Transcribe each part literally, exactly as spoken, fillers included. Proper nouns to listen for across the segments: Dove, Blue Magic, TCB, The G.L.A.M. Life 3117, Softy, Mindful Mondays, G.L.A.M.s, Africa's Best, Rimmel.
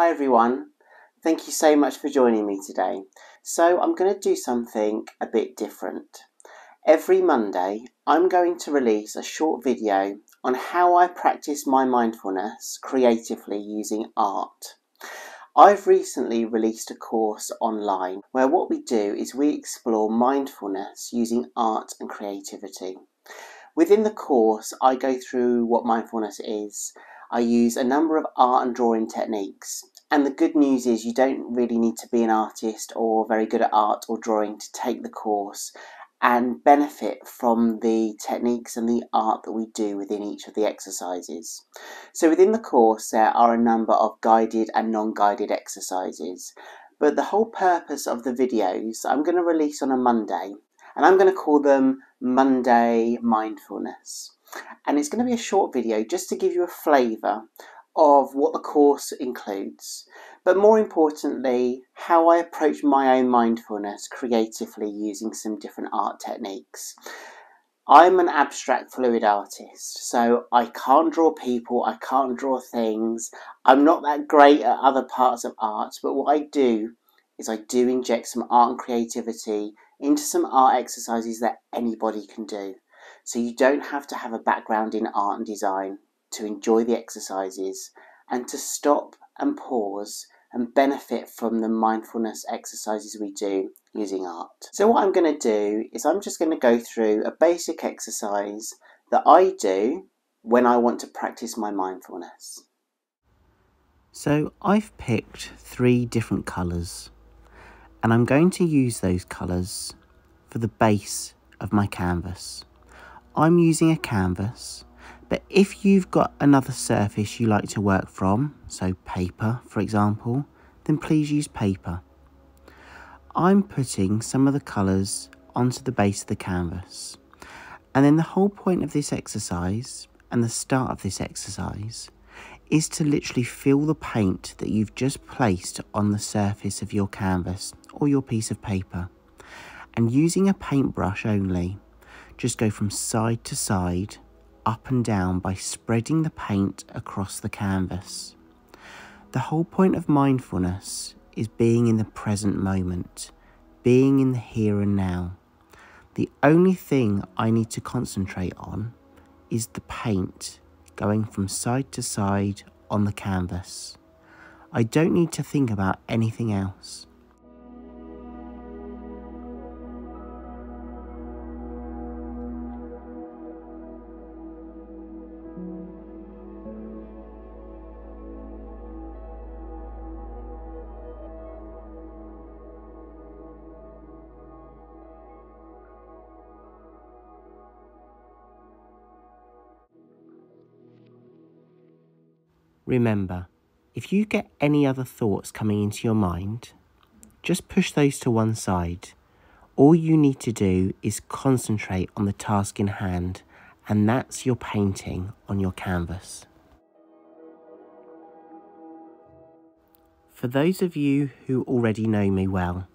Hi everyone, thank you so much for joining me today. So I'm going to do something a bit different. Every Monday I'm going to release a short video on how I practice my mindfulness creatively using art. I've recently released a course online where what we do is we explore mindfulness using art and creativity. Within the course I go through what mindfulness is. I use a number of art and drawing techniques, and the good news is you don't really need to be an artist or very good at art or drawing to take the course and benefit from the techniques and the art that we do within each of the exercises. So within the course there are a number of guided and non-guided exercises, but the whole purpose of the videos I'm going to release on a Monday, and I'm going to call them Monday Mindfulness. And it's going to be a short video just to give you a flavour of what the course includes, but more importantly how I approach my own mindfulness creatively using some different art techniques. I'm an abstract fluid artist, so I can't draw people, I can't draw things, I'm not that great at other parts of art, but what I do is I do inject some art and creativity into some art exercises that anybody can do. So you don't have to have a background in art and design to enjoy the exercises and to stop and pause and benefit from the mindfulness exercises we do using art. So what I'm going to do is I'm just going to go through a basic exercise that I do when I want to practice my mindfulness. So I've picked three different colours, and I'm going to use those colours for the base of my canvas. I'm using a canvas, but if you've got another surface you like to work from, so paper for example, then please use paper. I'm putting some of the colours onto the base of the canvas, and then the whole point of this exercise and the start of this exercise is to literally fill the paint that you've just placed on the surface of your canvas or your piece of paper, and using a paintbrush only. Just go from side to side, up and down, by spreading the paint across the canvas. The whole point of mindfulness is being in the present moment, being in the here and now. The only thing I need to concentrate on is the paint going from side to side on the canvas. I don't need to think about anything else. Remember, if you get any other thoughts coming into your mind, just push those to one side. All you need to do is concentrate on the task in hand, and that's your painting on your canvas. For those of you who already know me well,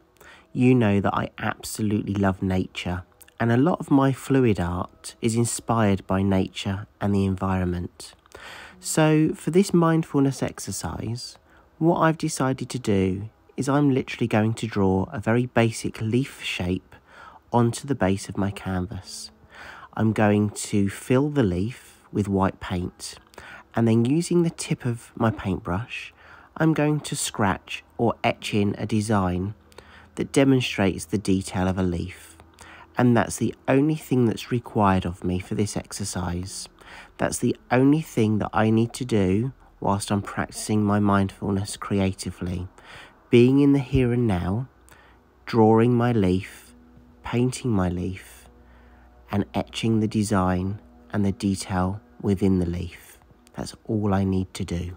you know that I absolutely love nature, and a lot of my fluid art is inspired by nature and the environment. So for this mindfulness exercise, what I've decided to do is I'm literally going to draw a very basic leaf shape onto the base of my canvas. I'm going to fill the leaf with white paint, and then using the tip of my paintbrush, I'm going to scratch or etch in a design that demonstrates the detail of a leaf. And that's the only thing that's required of me for this exercise. That's the only thing that I need to do whilst I'm practicing my mindfulness creatively. Being in the here and now, drawing my leaf, painting my leaf, and etching the design and the detail within the leaf. That's all I need to do.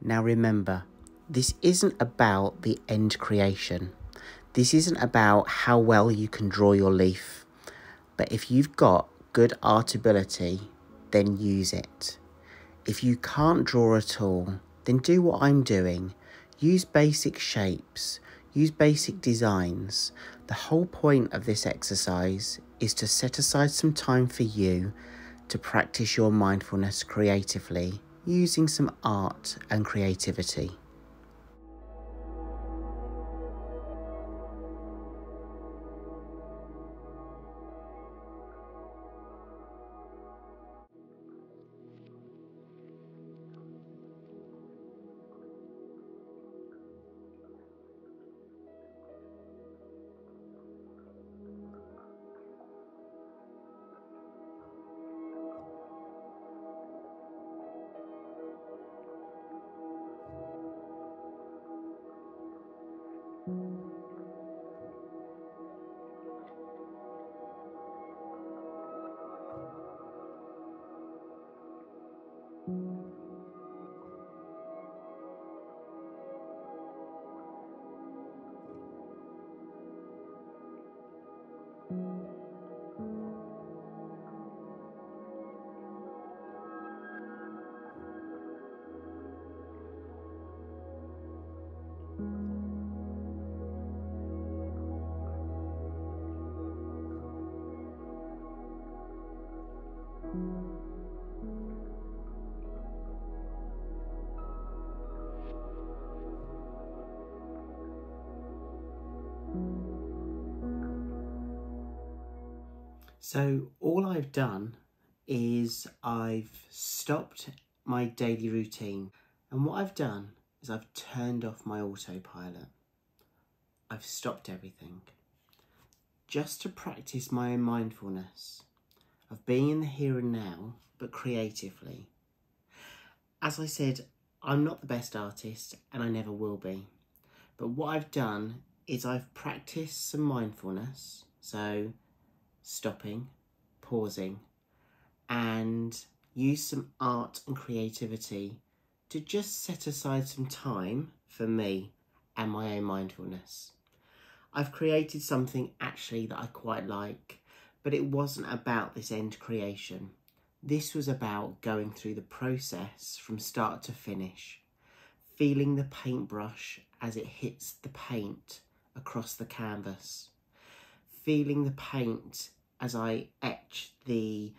Now remember, this isn't about the end creation. This isn't about how well you can draw your leaf. But if you've got good art ability, then use it. If you can't draw at all, then do what I'm doing. Use basic shapes, use basic designs. The whole point of this exercise is to set aside some time for you to practice your mindfulness creatively, using some art and creativity. So all I've done is I've stopped my daily routine, and what I've done is I've turned off my autopilot. I've stopped everything just to practice my own mindfulness of being in the here and now, but creatively. As I said, I'm not the best artist and I never will be, but what I've done is I've practiced some mindfulness, so stopping, pausing, and use some art and creativity to just set aside some time for me and my own mindfulness. I've created something actually that I quite like, but it wasn't about this end creation. This was about going through the process from start to finish, feeling the paintbrush as it hits the paint across the canvas, feeling the paint as I etch the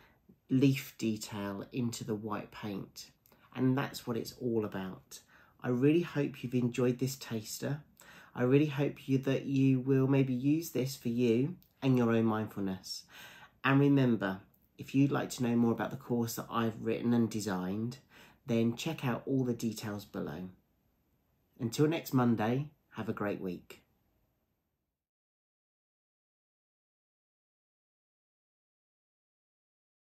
leaf detail into the white paint. And that's what it's all about. I really hope you've enjoyed this taster. I really hope you that you will maybe use this for you and your own mindfulness. And remember, if you'd like to know more about the course that I've written and designed, then check out all the details below. Until next Monday, have a great week.